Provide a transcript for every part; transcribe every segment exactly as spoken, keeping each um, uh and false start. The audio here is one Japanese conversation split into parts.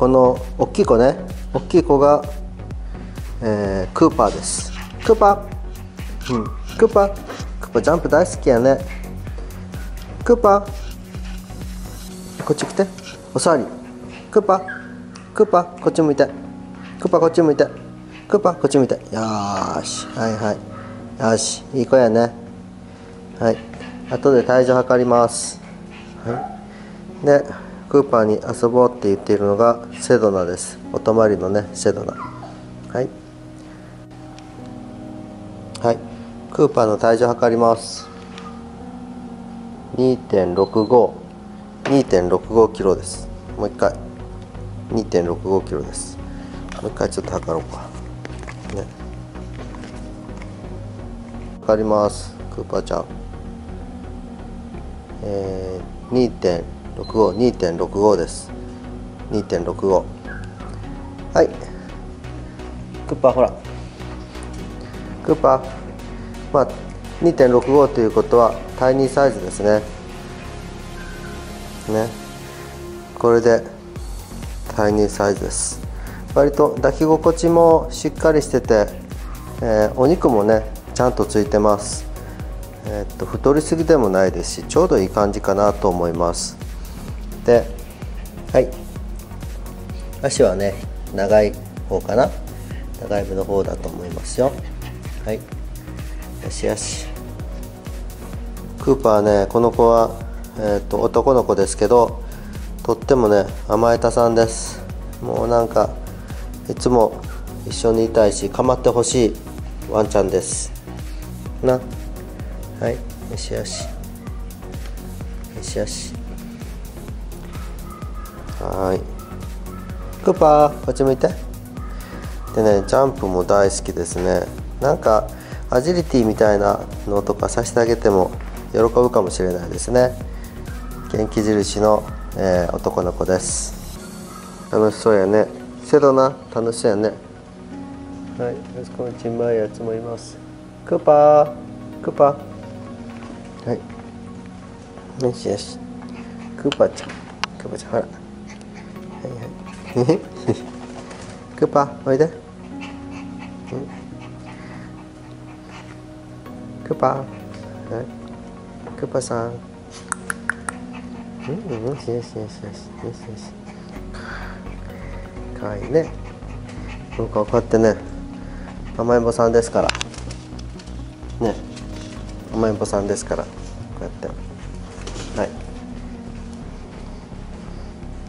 この大きい子ね、大きい子が、えー、クーパーです。クーパー、うん、クーパー、クーパージャンプ大好きやね。クーパーこっち来て、お座り。クーパー、クーパーこっち向いて、クーパーこっち向いて、クーパーこっち向いて、よーし、はいはい、よし、いい子やね。はい、後で体重測ります。はい、でクーパーに遊ぼうって言っているのがセドナです。お泊まりのね、セドナ。はい、はい、クーパーの体重測ります。 にてんろくご にてんろくごキロです。もう一回 にてんろくごキロです。もう一回ちょっと測ろうかね。測ります、クーパーちゃん。えー、にてんろくご にてんろくご です。 にてんろくご。 はい、クーパーほら、クーパー、まあ、にてんろくご ということはタイニーサイズですね。ね、これでタイニーサイズです。割と抱き心地もしっかりしてて、えー、お肉もねちゃんとついてます。えっと太りすぎでもないですし、ちょうどいい感じかなと思います。で、はい、足はね長い方かな、長い目の方だと思いますよ。はい、よしよし。クーパーね、この子は、えっと男の子ですけど、とってもね甘えたさんです。もうなんかいつも一緒にいたいし、構ってほしいワンちゃんですな。はい、よしよし、よしよし。はい、クーパーこっち向いて。でね、ジャンプも大好きですね。なんかアジリティみたいなのとかさせてあげても喜ぶかもしれないですね。元気印の、えー、男の子です。楽しそうやね、セドナ。楽しそうやね。はい、息子のちんまいやつもいます。クーパー、クーパー、はい、よしよし。クーパーちゃん、クーパーちゃん、ほら、はいはいクーパーおいで、うん、クーパー、はい、クーパーさん、うん、よしよしよしよしよし。かわいいね。なんかこうやってね、甘えん坊さんですからね、甘えん坊さんですから、こうやって。はい、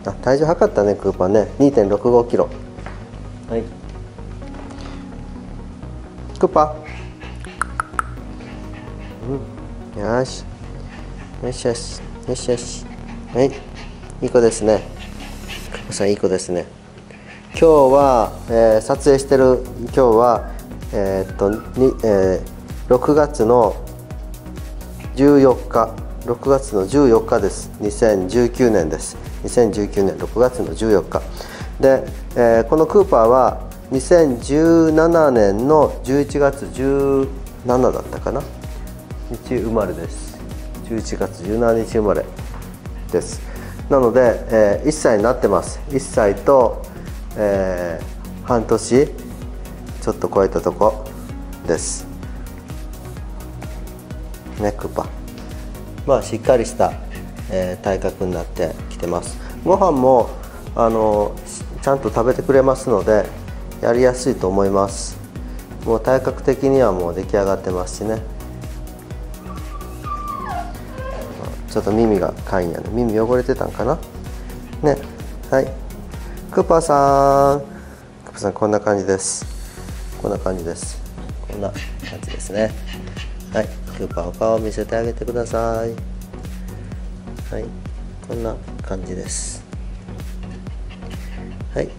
あ、体重測ったね、クーパーね。 にてんろくごキロ。はい、クーパー、うん、よしよしよしよしよし。はい、いい子ですね。クーパーさんいい子ですね。今日は、えー、撮影してる今日はえー、っとに、えー、ろくがつのじゅうよっか、ろくがつのじゅうよっかです。にせんじゅうきゅうねんです。にせんじゅうきゅうねんろくがつのじゅうよっかで、えー、このクーパーはにせんじゅうななねんのじゅういちがつじゅうしちだったかな、日生まれです。じゅういちがつじゅうしちにち生まれです。なので、えー、いっさいになってます。いっさいと、えー、半年ちょっと超えたとこですね、クーパー。まあしっかりした、えー、体格になってきてます。ご飯もあのちゃんと食べてくれますので、やりやすいと思います。もう体格的にはもう出来上がってますしね。ちょっと耳がかいんやね、耳汚れてたんかなね。はい、クーパーさん、クーパーさんこんな感じです。こんな感じです。こんな感じですね。はい、クーパーお顔を見せてあげてください。はい、こんな感じです。はい。